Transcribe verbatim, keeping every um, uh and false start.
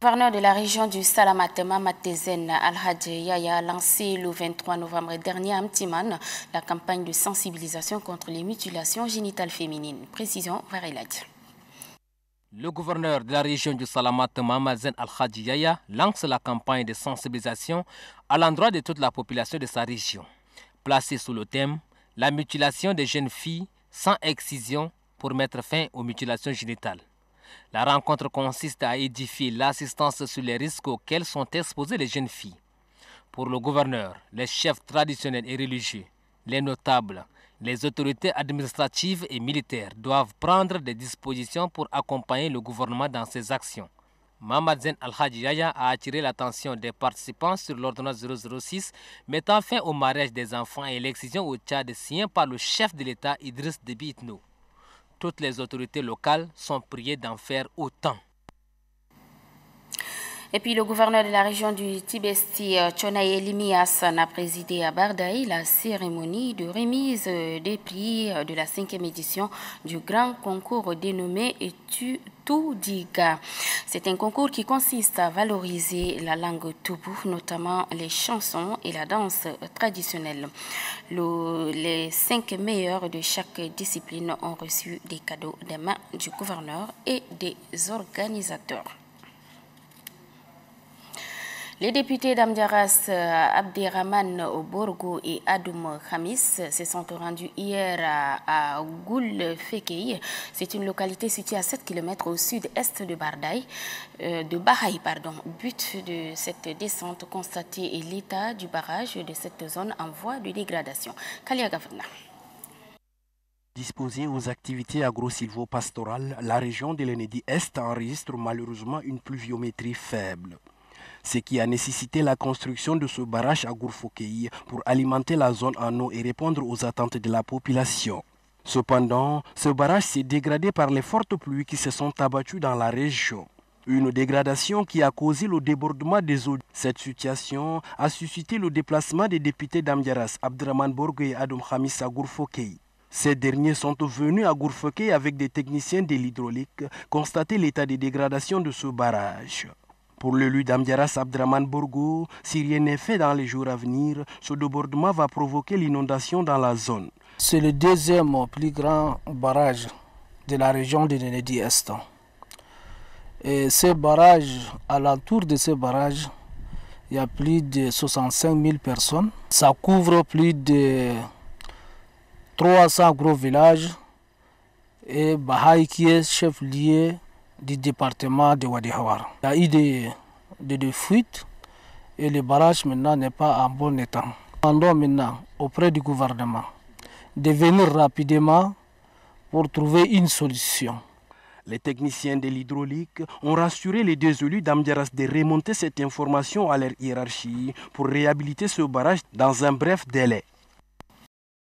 Le gouverneur de la région du Salamat, Mahamat Zene Alhadj Yahya, a lancé le vingt-trois novembre dernier à Amtiman la campagne de sensibilisation contre les mutilations génitales féminines. Précision vers Elhadj. Le gouverneur de la région du Salamat, Mahamat Zene Alhadj Yahya, lance la campagne de sensibilisation à l'endroit de toute la population de sa région, placée sous le thème « La mutilation des jeunes filles sans excision pour mettre fin aux mutilations génitales ». La rencontre consiste à édifier l'assistance sur les risques auxquels sont exposées les jeunes filles. Pour le gouverneur, les chefs traditionnels et religieux, les notables, les autorités administratives et militaires doivent prendre des dispositions pour accompagner le gouvernement dans ses actions. Mahamat Zene Alhadj Yahya a attiré l'attention des participants sur l'ordonnance zéro zéro six mettant fin au mariage des enfants et l'excision au Tchad signée par le chef de l'État Idriss Déby Itno. Toutes les autorités locales sont priées d'en faire autant. Et puis le gouverneur de la région du Tibesti, Chonaï Elimias, a présidé à Bardaï la cérémonie de remise des prix de la cinquième édition du grand concours dénommé Toudiga. C'est un concours qui consiste à valoriser la langue Toubou, notamment les chansons et la danse traditionnelle. Le, les cinq meilleurs de chaque discipline ont reçu des cadeaux des mains du gouverneur et des organisateurs. Les députés d'Amdiaras, Abderrahman au Borgou et Adoum Hamis se sont rendus hier à, à Goulfekey. C'est une localité située à sept kilomètres au sud-est de Bardaï, euh, de Bahai. Pardon. But de cette descente constatée est l'état du barrage de cette zone en voie de dégradation. Kalia Gavna. Disposée aux activités agro-silvopastorales, la région de l'Enedi-Est enregistre malheureusement une pluviométrie faible, ce qui a nécessité la construction de ce barrage à Goulfekey pour alimenter la zone en eau et répondre aux attentes de la population. Cependant, ce barrage s'est dégradé par les fortes pluies qui se sont abattues dans la région. Une dégradation qui a causé le débordement des eaux. Cette situation a suscité le déplacement des députés d'Amdiaras, Abderrahman Borgou et Adoum Hamis à Goulfekey. Ces derniers sont venus à Goulfekey avec des techniciens de l'hydraulique constater l'état de dégradation de ce barrage. Pour l'élu d'Amdiaras, Abderrahman Borgou, si rien n'est fait dans les jours à venir, ce débordement va provoquer l'inondation dans la zone. C'est le deuxième plus grand barrage de la région de l'Enedi-Est. Et ce barrage, à l'entour de ce barrage, il y a plus de soixante-cinq mille personnes. Ça couvre plus de trois cents gros villages. Et Bahai qui est chef-lieu du département de Wadi Hawar. Il y a eu des, des, des fuites et le barrage maintenant n'est pas en bon état. Nous demandons maintenant auprès du gouvernement de venir rapidement pour trouver une solution. Les techniciens de l'hydraulique ont rassuré les deux élus d'Amdiaras de remonter cette information à leur hiérarchie pour réhabiliter ce barrage dans un bref délai.